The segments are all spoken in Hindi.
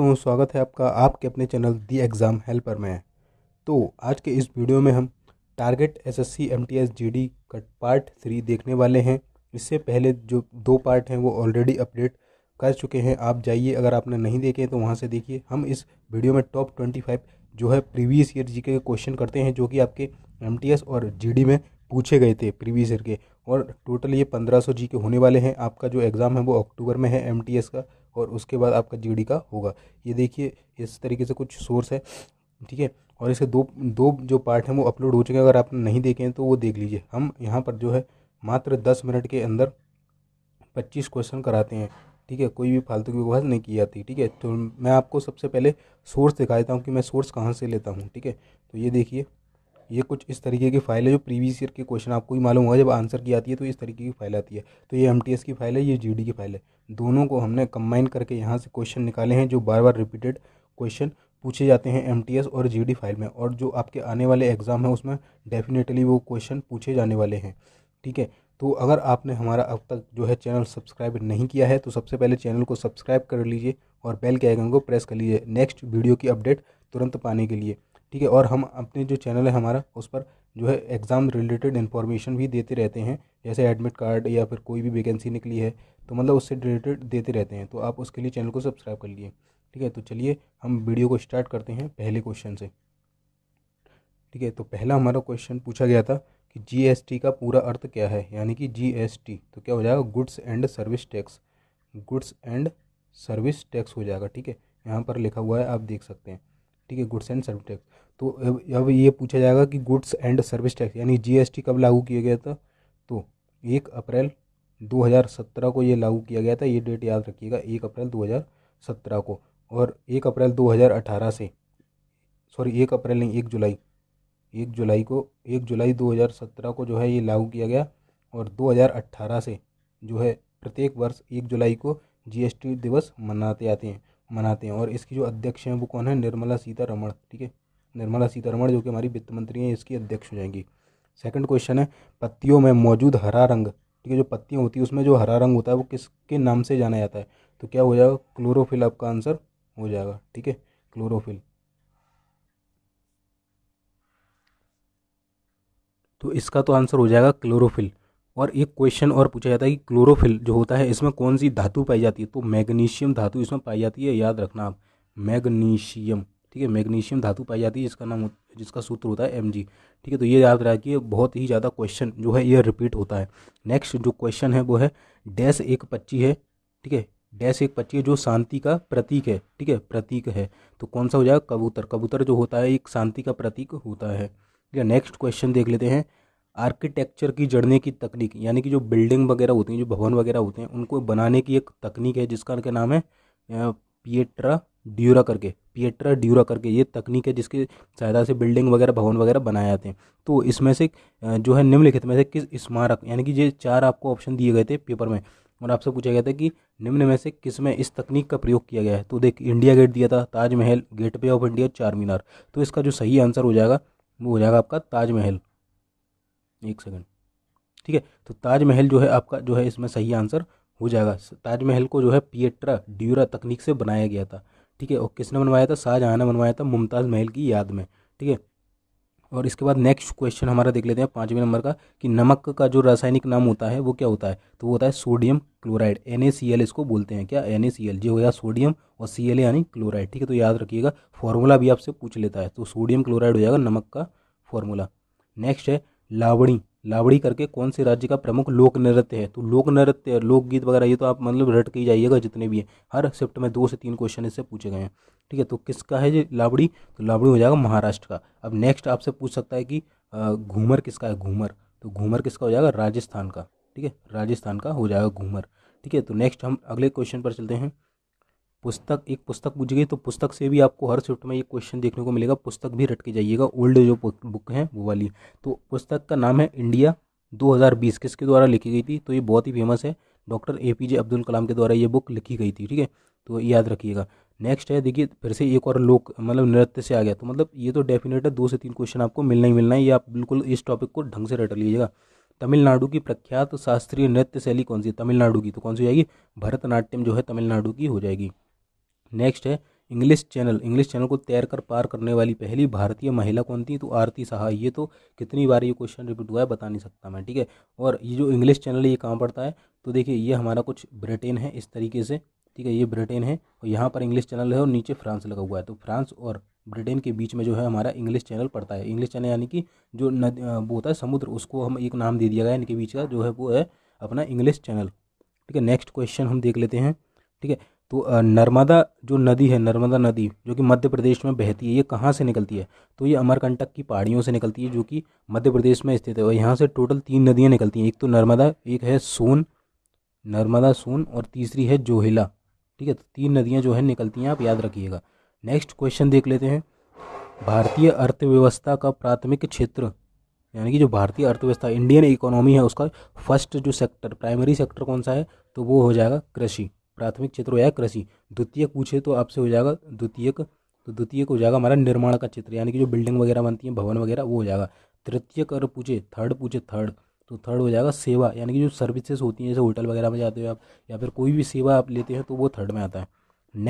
दोस्तों, स्वागत है आपका आपके अपने चैनल दी एग्ज़ाम हेल्पर में। तो आज के इस वीडियो में हम टारगेट एसएससी एमटीएस जीडी का पार्ट 3 देखने वाले हैं। इससे पहले जो 2 पार्ट हैं वो ऑलरेडी अपडेट कर चुके हैं, आप जाइए, अगर आपने नहीं देखे तो वहाँ से देखिए। हम इस वीडियो में टॉप 25 जो है प्रीवियस ईयर जीके के क्वेश्चन करते हैं, जो कि आपके एमटीएस और जीडी में पूछे गए थे प्रीवियस ईयर के, और टोटल ये 1500 जीके होने वाले हैं। आपका जो एग्ज़ाम है वो अक्टूबर में है एमटीएस का, और उसके बाद आपका जीडी का होगा। ये देखिए, इस तरीके से कुछ सोर्स है, ठीक है। और इसके दो जो पार्ट हैं वो अपलोड हो चुके हैं, अगर आपने नहीं देखे हैं तो वो देख लीजिए। हम यहाँ पर जो है मात्र 10 मिनट के अंदर 25 क्वेश्चन कराते हैं, ठीक है। कोई भी फालतू की बहस नहीं की जाती, ठीक है। तो मैं आपको सबसे पहले सोर्स दिखा देता हूँ कि मैं सोर्स कहाँ से लेता हूँ, ठीक है। तो ये देखिए, ये कुछ इस तरीके की फाइल है जो प्रीवियस ईयर के क्वेश्चन आपको ही मालूम होगा, जब आंसर की आती है तो इस तरीके की फाइल आती है। तो ये एमटीएस की फाइल है, ये जीडी की फाइल है, दोनों को हमने कंबाइन करके यहाँ से क्वेश्चन निकाले हैं, जो बार बार रिपीटेड क्वेश्चन पूछे जाते हैं एमटीएस और जीडी फाइल में, और जो आपके आने वाले एग्ज़ाम है उसमें डेफिनेटली वो क्वेश्चन पूछे जाने वाले हैं, ठीक है। तो अगर आपने हमारा अब तक जो है चैनल सब्सक्राइब नहीं किया है तो सबसे पहले चैनल को सब्सक्राइब कर लीजिए और बेल के आइकन को प्रेस कर लीजिए नेक्स्ट वीडियो की अपडेट तुरंत पाने के लिए, ठीक है। और हम अपने जो चैनल है हमारा उस पर जो है एग्ज़ाम रिलेटेड इन्फॉर्मेशन भी देते रहते हैं, जैसे एडमिट कार्ड या फिर कोई भी वैकेंसी निकली है तो मतलब उससे रिलेटेड देते रहते हैं। तो आप उसके लिए चैनल को सब्सक्राइब कर लीजिए, ठीक है। तो चलिए हम वीडियो को स्टार्ट करते हैं पहले क्वेश्चन से, ठीक है। तो पहला हमारा क्वेश्चन पूछा गया था कि जीएसटी का पूरा अर्थ क्या है, यानी कि जीएसटी तो क्या हो जाएगा, goods and service tax, goods and service tax हो जाएगा, ठीक है। यहाँ पर लिखा हुआ है, आप देख सकते हैं, ठीक है, गुड्स एंड सर्विस टैक्स। तो अब ये पूछा जाएगा कि गुड्स एंड सर्विस टैक्स यानी जीएसटी कब लागू किया गया था, तो 1 अप्रैल 2017 को ये लागू किया गया था। ये डेट याद रखिएगा, 1 अप्रैल 2017 को, और 1 अप्रैल 2018 से, सॉरी 1 अप्रैल नहीं, 1 जुलाई को, 1 जुलाई 2017 को जो है ये लागू किया गया, और 2018 से जो है प्रत्येक वर्ष 1 जुलाई को जीएसटी दिवस मनाते हैं। और इसकी जो अध्यक्ष हैं वो कौन है, निर्मला सीतारमण, ठीक है, निर्मला सीतारमण जो कि हमारी वित्त मंत्री हैं, इसकी अध्यक्ष हो जाएंगी। सेकंड क्वेश्चन है, पत्तियों में मौजूद हरा रंग, ठीक है, जो पत्तियाँ होती है उसमें जो हरा रंग होता है वो किसके नाम से जाना जाता है, तो क्या हो जाएगा, क्लोरोफिल आपका आंसर हो जाएगा, ठीक है, क्लोरोफिल। तो इसका तो आंसर हो जाएगा क्लोरोफिल। और एक क्वेश्चन और पूछा जाता है कि क्लोरोफिल जो होता है इसमें कौन सी धातु पाई जाती है, तो मैग्नीशियम धातु इसमें पाई जाती है, याद रखना आप, मैग्नीशियम, ठीक है, मैग्नीशियम धातु पाई जाती है, जिसका नाम, जिसका सूत्र होता है Mg, ठीक है। तो ये याद रखिए, बहुत ही ज़्यादा क्वेश्चन जो है ये रिपीट होता है। नेक्स्ट जो क्वेश्चन है वो है -125 है, ठीक है, -125 जो शांति का प्रतीक है, ठीक है, प्रतीक है, तो कौन सा हो जाएगा, कबूतर, कबूतर जो होता है एक शांति का प्रतीक होता है, ठीक है। नेक्स्ट क्वेश्चन देख लेते हैं, आर्किटेक्चर की जड़ने की तकनीक, यानी कि जो बिल्डिंग वगैरह होती हैं, जो भवन वगैरह होते हैं, उनको बनाने की एक तकनीक है जिसका क्या नाम है, पिएट्रा ड्यूरा करके ये तकनीक है जिसकी सहायता से बिल्डिंग वगैरह भवन वगैरह बनाए जाते हैं। तो इसमें से जो है निम्नलिखित में से किस स्मारक, यानी कि ये 4 आपको ऑप्शन दिए गए थे पेपर में, और आपसे पूछा गया था कि निम्न में से किस में इस तकनीक का प्रयोग किया गया है, तो देख इंडिया गेट दिया था, Taj Mahal, gateway of India, 4 Minar. तो इसका जो सही आंसर हो जाएगा वो हो जाएगा आपका ताजमहल, 1 सेकंड, ठीक है। तो ताजमहल जो है आपका जो है इसमें सही आंसर हो जाएगा। ताजमहल को जो है पिएट्रा ड्यूरा तकनीक से बनाया गया था, ठीक है, और किसने बनवाया था, शाहजहाँ ने बनवाया था, मुमताज़ महल की याद में, ठीक है। और इसके बाद नेक्स्ट क्वेश्चन हमारा देख लेते हैं 5वें नंबर का, कि नमक का जो रासायनिक नाम होता है वो क्या होता है, तो वो होता है सोडियम क्लोराइड, NaCl इसको बोलते हैं, क्या NaCl, जो होगा सोडियम, और Cl यानी क्लोराइड, ठीक है। तो याद रखिएगा, फॉर्मूला भी आपसे पूछ लेता है, तो सोडियम क्लोराइड हो जाएगा नमक का फॉर्मूला। नेक्स्ट है लावड़ी, लावड़ी करके कौन से राज्य का प्रमुख लोक नृत्य है, तो लोक नृत्य, लोकगीत वगैरह ये तो आप मतलब रट के ही जाइएगा, जितने भी हैं हर शिफ्ट में 2 से 3 क्वेश्चन इससे पूछे गए हैं, ठीक है। तो किसका है ये लावड़ी, तो लावड़ी हो जाएगा महाराष्ट्र का। अब नेक्स्ट आपसे पूछ सकता है कि घूमर किसका है, घूमर, तो घूमर किसका हो जाएगा, राजस्थान का, ठीक है, राजस्थान का हो जाएगा घूमर, ठीक है। तो नेक्स्ट हम अगले क्वेश्चन पर चलते हैं, पुस्तक, एक पुस्तक पूछी गई, तो पुस्तक से भी आपको हर शिफ्ट में ये क्वेश्चन देखने को मिलेगा, पुस्तक भी रट के जाइएगा, ओल्ड जो बुक है वो वाली। तो पुस्तक का नाम है इंडिया 2020, किसके द्वारा लिखी गई थी, तो ये बहुत ही फेमस है, डॉक्टर APJ अब्दुल कलाम के द्वारा ये बुक लिखी गई थी, ठीक है, तो याद रखिएगा। नेक्स्ट है, देखिए फिर से एक और लोक मतलब नृत्य से आ गया, तो मतलब ये तो डेफिनेट है, 2 से 3 क्वेश्चन आपको मिलना ही मिलना है, ये आप बिल्कुल इस टॉपिक को ढंग से रट लीजिएगा। तमिलनाडु की प्रख्यात शास्त्रीय नृत्य शैली कौन सी है, तमिलनाडु की, तो कौन सी हो जाएगी, भरतनाट्यम जो है तमिलनाडु की हो जाएगी। नेक्स्ट है, इंग्लिश चैनल को तैरकर पार करने वाली पहली भारतीय महिला कौन थी? तो आरती साहा। ये तो कितनी बार ये क्वेश्चन रिपीट हुआ है बता नहीं सकता मैं, ठीक है। और ये जो इंग्लिश चैनल है ये कहाँ पड़ता है? तो देखिए ये हमारा कुछ ब्रिटेन है इस तरीके से, ठीक है, ये ब्रिटेन है और यहाँ पर इंग्लिश चैनल है और नीचे फ्रांस लगा हुआ है। तो फ्रांस और ब्रिटेन के बीच में जो है हमारा इंग्लिश चैनल पड़ता है। इंग्लिश चैनल यानी कि जो नदी वो होता है समुद्र, उसको हम एक नाम दे दिया गया है, इनके बीच का जो है वो है अपना इंग्लिश चैनल, ठीक है। नेक्स्ट क्वेश्चन हम देख लेते हैं, ठीक है। तो नर्मदा जो नदी है, नर्मदा नदी जो कि मध्य प्रदेश में बहती है, ये कहाँ से निकलती है? तो ये अमरकंटक की पहाड़ियों से निकलती है जो कि मध्य प्रदेश में स्थित है। और यहाँ से टोटल 3 नदियाँ निकलती हैं, एक तो नर्मदा, एक है सोन, नर्मदा सोन, और तीसरी है जोहिला, ठीक है। तो 3 नदियाँ जो है निकलती हैं, आप याद रखिएगा। नेक्स्ट क्वेश्चन देख लेते हैं। भारतीय अर्थव्यवस्था का प्राथमिक क्षेत्र यानी कि जो भारतीय अर्थव्यवस्था इंडियन इकोनॉमी है उसका फर्स्ट जो सेक्टर, प्राइमरी सेक्टर कौन सा है? तो वो हो जाएगा कृषि, प्राथमिक क्षेत्र हो जाएगा कृषि। द्वितीय पूछे तो आपसे हो जाएगा द्वितीयक, तो द्वितीयक हो जाएगा हमारा निर्माण का क्षेत्र यानी कि जो बिल्डिंग वगैरह बनती है, भवन वगैरह, वो हो जाएगा। तृतीयक अगर पूछे थर्ड, तो थर्ड हो जाएगा सेवा यानी कि जो सर्विसेज होती हैं, जैसे होटल वगैरह में जाते हो आप या फिर कोई भी सेवा आप लेते हैं तो वो थर्ड में आता है।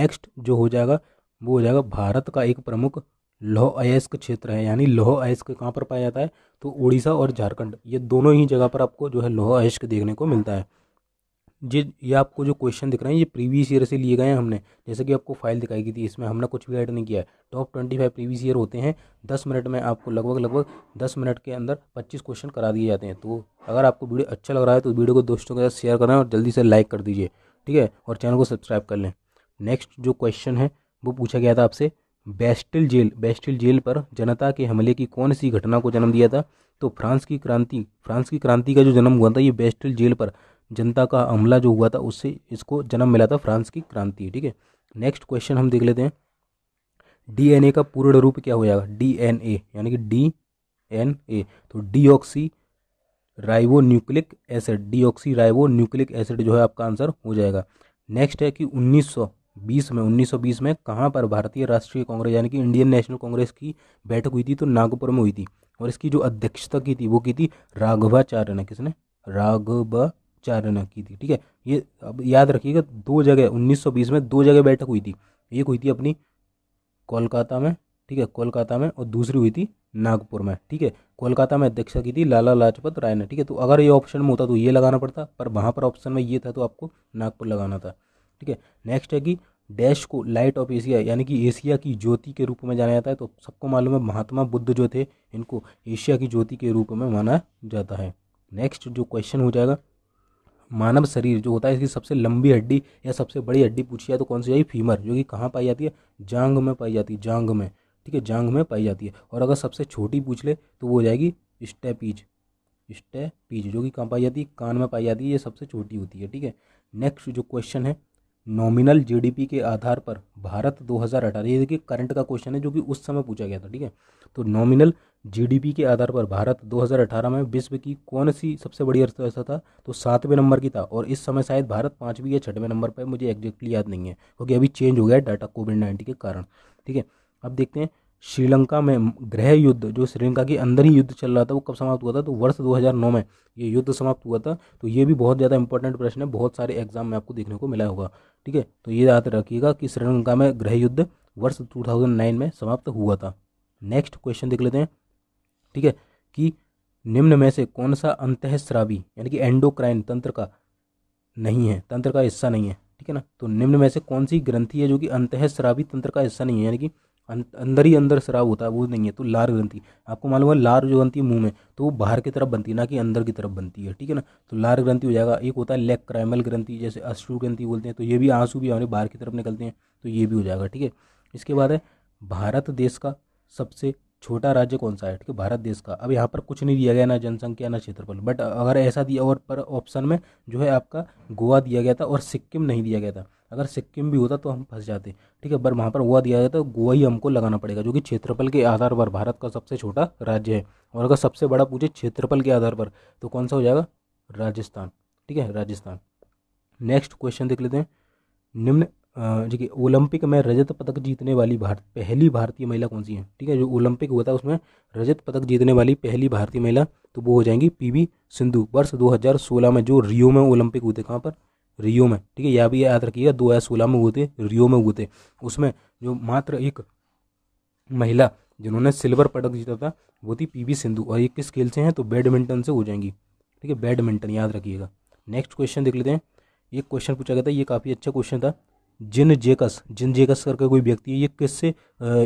नेक्स्ट जो हो जाएगा वो हो जाएगा भारत का एक प्रमुख लौह अयस्क क्षेत्र है यानी लौह अयस्क कहाँ पर पाया जाता है? तो उड़ीसा और झारखंड, ये दोनों ही जगह पर आपको जो है लौह अयस्क देखने को मिलता है। ये आपको जो क्वेश्चन दिख रहे हैं ये प्रीवियस ईयर से लिए गए हैं हमने, जैसे कि आपको फाइल दिखाई गई थी, इसमें हमने कुछ भी ऐड नहीं किया है। टॉप 25 प्रीवियस ईयर होते हैं, 10 मिनट में आपको लगभग 10 मिनट के अंदर 25 क्वेश्चन करा दिए जाते हैं। तो अगर आपको वीडियो अच्छा लग रहा है तो वीडियो को दोस्तों के साथ शेयर करें और जल्दी से लाइक कर दीजिए, ठीक है, और चैनल को सब्सक्राइब कर लें। नेक्स्ट जो क्वेश्चन है वो पूछा गया था आपसे, बेस्टिल जेल पर जनता के हमले की कौन सी घटना को जन्म दिया था? तो फ्रांस की क्रांति का जो जन्म हुआ था, ये बेस्टिल जेल पर जनता का हमला जो हुआ था उससे इसको जन्म मिला था, फ्रांस की क्रांति, ठीक है। नेक्स्ट क्वेश्चन हम देख लेते हैं। डीएनए का पूर्ण रूप क्या हो जाएगा? डीएनए यानी कि DNA, तो डीऑक्सी राइबो न्यूक्लिक एसिड जो है आपका आंसर हो जाएगा। नेक्स्ट है कि 1920 में कहाँ पर भारतीय राष्ट्रीय कांग्रेस यानी कि इंडियन नेशनल कांग्रेस की बैठक हुई थी? तो नागपुर में हुई थी और इसकी जो अध्यक्षता की थी वो की थी राघबाचार्य ने की थी, ठीक है। ये अब याद रखिएगा, 1920 में 2 जगह बैठक हुई थी, एक हुई थी अपनी कोलकाता में, ठीक है, कोलकाता में, और दूसरी हुई थी नागपुर में, ठीक है। कोलकाता में अध्यक्षता की थी लाला लाजपत राय ने, ठीक है। तो अगर ये ऑप्शन में होता तो ये लगाना पड़ता, पर वहाँ पर ऑप्शन में ये था तो आपको नागपुर लगाना था, ठीक है। नेक्स्ट है कि डैश को लाइट ऑफ एशिया यानी कि एशिया की ज्योति के रूप में जाना जाता है। तो सबको मालूम है महात्मा बुद्ध जो थे इनको एशिया की ज्योति के रूप में माना जाता है। नेक्स्ट जो क्वेश्चन हो जाएगा, मानव शरीर जो होता है इसकी सबसे लंबी हड्डी या सबसे बड़ी हड्डी पूछी है तो कौन सी है? फीमर, जो कि कहाँ पाई जाती है? जांग में पाई जाती है, ठीक है, जांग में पाई जाती है। और अगर सबसे छोटी पूछ ले तो वो हो जाएगी स्टेपीज, जो कि कहाँ पाई जाती है? कान में पाई जाती है, ये सबसे छोटी होती है, ठीक है। नेक्स्ट जो क्वेश्चन है, नॉमिनल जीडीपी के आधार पर भारत 2018, ये देखिए करंट का क्वेश्चन है जो कि उस समय पूछा गया था, ठीक है। तो नॉमिनल जीडीपी के आधार पर भारत 2018 में विश्व की कौन सी सबसे बड़ी अर्थव्यवस्था था? तो 7वें नंबर की था और इस समय शायद भारत 5वीं या 6वें नंबर पर, मुझे एग्जैक्टली याद नहीं है क्योंकि अभी चेंज हो गया है डाटा कोविड-19 के कारण, ठीक है। अब देखते हैं श्रीलंका में गृह युद्ध, जो श्रीलंका के अंदर ही युद्ध चल रहा था, वो कब समाप्त हुआ था? तो वर्ष 2009 में ये युद्ध समाप्त हुआ था। तो ये भी बहुत ज़्यादा इंपॉर्टेंट प्रश्न है, बहुत सारे एग्जाम में आपको देखने को मिला होगा, ठीक है। तो ये याद रखिएगा कि श्रीलंका में गृह युद्ध वर्ष 2009 में समाप्त हुआ था। नेक्स्ट क्वेश्चन देख लेते हैं, ठीक है, कि निम्न में से कौन सा अंतःस्रावी यानी कि एंडोक्राइन तंत्र का हिस्सा नहीं है, ठीक है ना। तो निम्न में से कौन सी ग्रंथि है जो कि अंतःस्रावी तंत्र का हिस्सा नहीं है यानी कि अंदर ही अंदर स्राव होता है वो नहीं है? तो लार ग्रंथि। आपको मालूम है लार जो बनती है मुंह में तो वो बाहर की तरफ बनती है, ना कि अंदर की तरफ बनती है, ठीक है ना। तो लार ग्रंथि हो जाएगा। एक होता है लैक्रिमल ग्रंथि, जैसे अश्रु ग्रंथि बोलते हैं, तो ये भी आंसू भी हमारे बाहर की तरफ निकलते हैं, तो ये भी हो जाएगा, ठीक है। इसके बाद है भारत देश का सबसे छोटा राज्य कौन सा है? ठीक है, भारत देश का। अब यहाँ पर कुछ नहीं दिया गया, ना जनसंख्या ना क्षेत्रफल, बट अगर ऐसा दिया और पर ऑप्शन में जो है आपका गोवा दिया गया था और सिक्किम नहीं दिया गया था। अगर सिक्किम भी होता तो हम फंस जाते, ठीक है, पर वहाँ पर गोवा दिया गया था, गोवा ही हमको लगाना पड़ेगा जो कि क्षेत्रफल के आधार पर भारत का सबसे छोटा राज्य है। और अगर सबसे बड़ा पूछे क्षेत्रफल के आधार पर तो कौन सा हो जाएगा? राजस्थान, ठीक है, राजस्थान। नेक्स्ट क्वेश्चन देख लेते हैं। निम्न जी कि ओलंपिक में रजत पदक जीतने वाली पहली भारतीय महिला कौन सी है? ठीक है, जो ओलंपिक हुआ था उसमें रजत पदक जीतने वाली पहली भारतीय महिला, तो वो हो जाएंगी PV सिंधु। वर्ष 2016 में जो रियो में ओलंपिक हुए थे, कहाँ पर? रियो में, ठीक है, यह भी याद रखिएगा 2016 में हुए थे, रियो में हुए थे। उसमें जो मात्र एक महिला जिन्होंने सिल्वर पदक जीता था वो थी पी वी सिंधु, और ये किस खेल से हैं तो बैडमिंटन से हो जाएंगी, ठीक है, बैडमिंटन याद रखिएगा। नेक्स्ट क्वेश्चन देख लेते हैं, ये क्वेश्चन पूछा गया था, ये काफ़ी अच्छा क्वेश्चन था। जिन जेकस करके कोई व्यक्ति है, ये किससे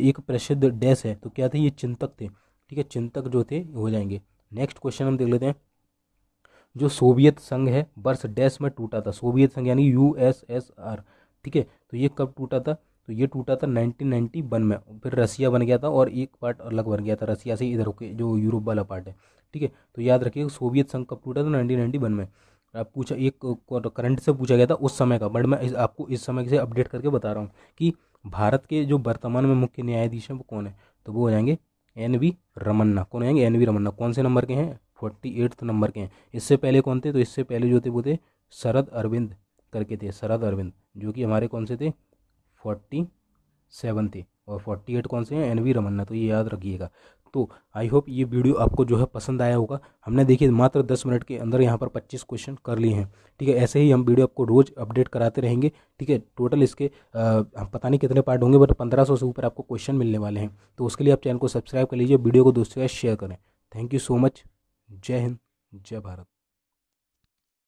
एक प्रसिद्ध डैश है, तो क्या थे ये चिंतक थे, ठीक है, चिंतक जो थे हो जाएंगे। नेक्स्ट क्वेश्चन हम देख लेते हैं, जो सोवियत संघ है वर्ष डैश में टूटा था, सोवियत संघ यानी यूएसएसआर, ठीक है, तो ये कब टूटा था, तो ये टूटा था 1991 में, फिर रसिया बन गया था और एक पार्ट अलग बन गया था, रसिया से इधर के जो यूरोप वाला पार्ट है, ठीक है, तो याद रखिए सोवियत संघ कब टूटा था 1991 में। आप पूछा एक करंट से पूछा गया था उस समय का, बट मैं आपको इस समय से अपडेट करके बता रहा हूँ कि भारत के जो वर्तमान में मुख्य न्यायाधीश हैं वो कौन है, तो वो हो जाएंगे एन रमन्ना। कौन आएंगे एन रमन्ना, कौन से नंबर के हैं 48 नंबर के हैं। इससे पहले कौन थे, तो इससे पहले जो थे वो थे सरद अरविंद करके थे, सरद अरविंद जो कि हमारे कौन से थे 47 थे, और 48 कौन से हैं एन रमन्ना, तो ये याद रखिएगा। तो आई होप ये वीडियो आपको जो है पसंद आया होगा। हमने देखिए मात्र 10 मिनट के अंदर यहाँ पर 25 क्वेश्चन कर लिए हैं, ठीक है, ऐसे ही हम वीडियो आपको रोज़ अपडेट कराते रहेंगे, ठीक है। टोटल इसके पता नहीं कितने पार्ट होंगे, बट 1500 से ऊपर आपको क्वेश्चन मिलने वाले हैं, तो उसके लिए आप चैनल को सब्सक्राइब कर लीजिए, वीडियो को दोस्तों के साथ शेयर करें। थैंक यू सो मच, जय हिंद, जय भारत।